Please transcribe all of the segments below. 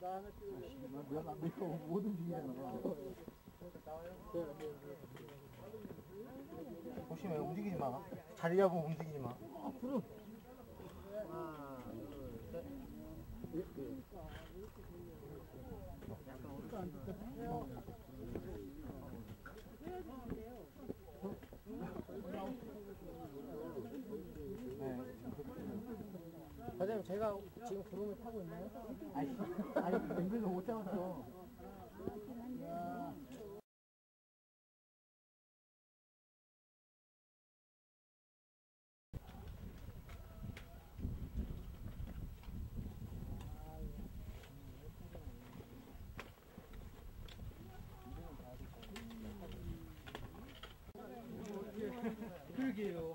내가 못 움직이잖아. 보시면 움직이지 마. 자리 잡으면 움직이지 마. 앞으로. 하나, 둘, 셋. 약간 어디서 앉을까? 선생님, 제가 지금 구름을 타고 있나요? 아니, 냄새도 못 잡았어. 그러게요.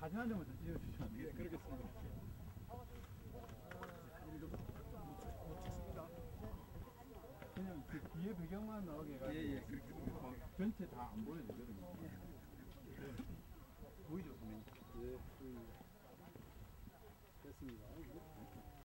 사진 한 장만 찍어주시면 안 돼요? 네, 그러겠습니다. 그냥 그 뒤에 배경만 나오게 해가지고 전체 다 안 보여지거든요. 보이죠? 네, 보입니다. 됐습니다.